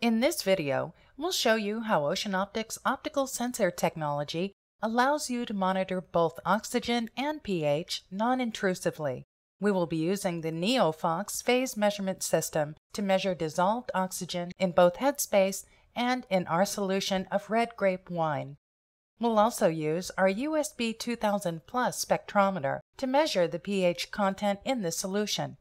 In this video, we'll show you how Ocean Optics optical sensor technology allows you to monitor both oxygen and pH non-intrusively. We will be using the NeoFox phase measurement system to measure dissolved oxygen in both headspace and in our solution of red grape wine. We'll also use our USB 2000 Plus spectrometer to measure the pH content in the solution.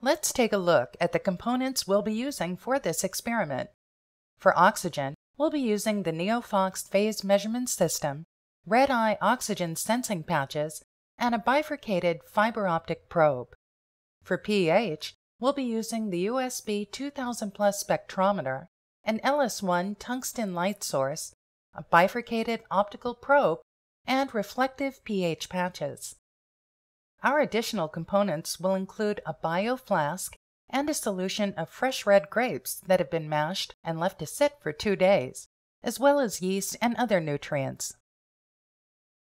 Let's take a look at the components we'll be using for this experiment. For oxygen, we'll be using the NeoFox phase measurement system, RedEye oxygen sensing patches, and a bifurcated fiber optic probe. For pH, we'll be using the USB 2000 Plus spectrometer, an LS1 tungsten light source, a bifurcated optical probe, and reflective pH patches. Our additional components will include a bioflask and a solution of fresh red grapes that have been mashed and left to sit for 2 days, as well as yeast and other nutrients.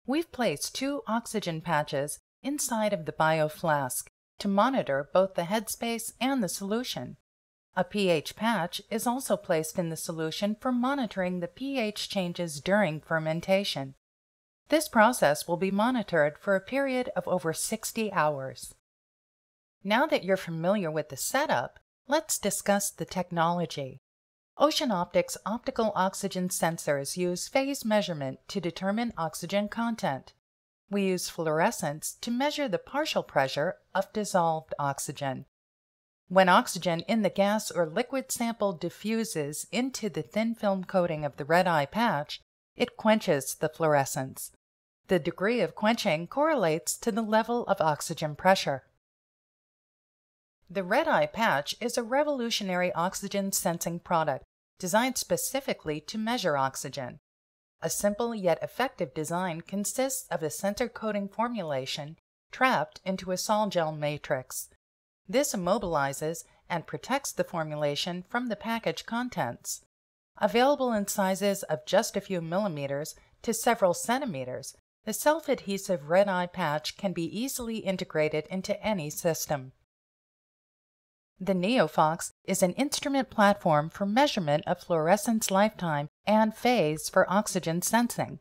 We've placed 2 oxygen patches inside of the bioflask to monitor both the headspace and the solution. A pH patch is also placed in the solution for monitoring the pH changes during fermentation. This process will be monitored for a period of over 60 hours. Now that you're familiar with the setup, let's discuss the technology. Ocean Optics optical oxygen sensors use phase measurement to determine oxygen content. We use fluorescence to measure the partial pressure of dissolved oxygen. When oxygen in the gas or liquid sample diffuses into the thin film coating of the RedEye patch, it quenches the fluorescence. The degree of quenching correlates to the level of oxygen pressure. The RedEye patch is a revolutionary oxygen sensing product designed specifically to measure oxygen. A simple yet effective design consists of a sensor coating formulation trapped into a sol-gel matrix. This immobilizes and protects the formulation from the package contents. Available in sizes of just a few millimeters to several centimeters, the self-adhesive RedEye patch can be easily integrated into any system. The NeoFox is an instrument platform for measurement of fluorescence lifetime and phase for oxygen sensing.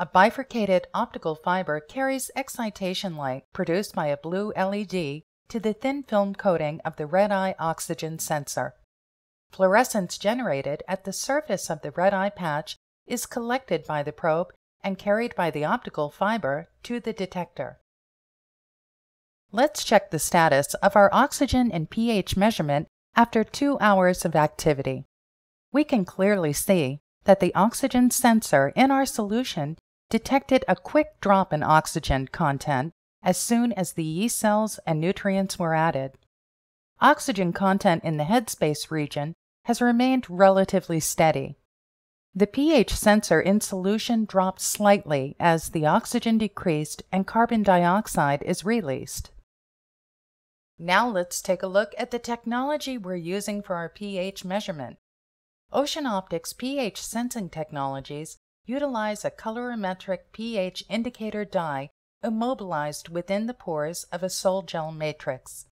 A bifurcated optical fiber carries excitation light produced by a blue LED to the thin film coating of the RedEye oxygen sensor. Fluorescence generated at the surface of the RedEye patch is collected by the probe and carried by the optical fiber to the detector. Let's check the status of our oxygen and pH measurement after 2 hours of activity. We can clearly see that the oxygen sensor in our solution detected a quick drop in oxygen content as soon as the yeast cells and nutrients were added. Oxygen content in the headspace region has remained relatively steady. The pH sensor in solution dropped slightly as the oxygen decreased and carbon dioxide is released. Now let's take a look at the technology we're using for our pH measurement. Ocean Optics pH sensing technologies utilize a colorimetric pH indicator dye immobilized within the pores of a sol-gel matrix.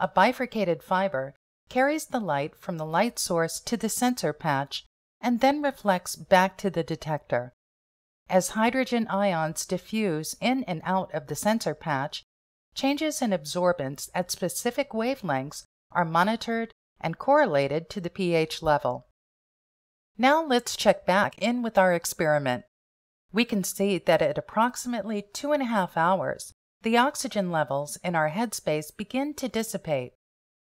A bifurcated fiber carries the light from the light source to the sensor patch and then reflects back to the detector. As hydrogen ions diffuse in and out of the sensor patch, changes in absorbance at specific wavelengths are monitored and correlated to the pH level. Now let's check back in with our experiment. We can see that at approximately 2.5 hours, the oxygen levels in our headspace begin to dissipate.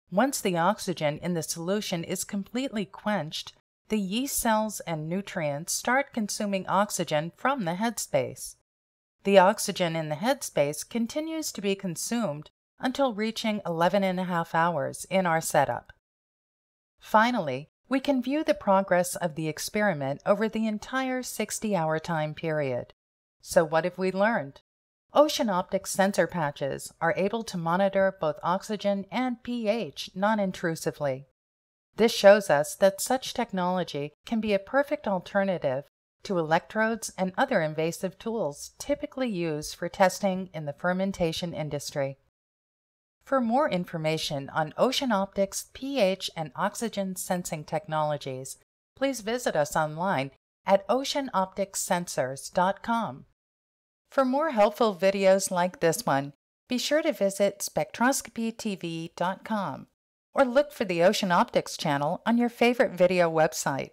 Once the oxygen in the solution is completely quenched, the yeast cells and nutrients start consuming oxygen from the headspace. The oxygen in the headspace continues to be consumed until reaching 11.5 hours in our setup. Finally, we can view the progress of the experiment over the entire 60-hour time period. So what have we learned? Ocean Optics sensor patches are able to monitor both oxygen and pH non-intrusively. This shows us that such technology can be a perfect alternative to electrodes and other invasive tools typically used for testing in the fermentation industry. For more information on Ocean Optics pH and oxygen sensing technologies, please visit us online at OceanOpticsSensors.com. For more helpful videos like this one, be sure to visit SpectroscopyTV.com or look for the Ocean Optics channel on your favorite video website.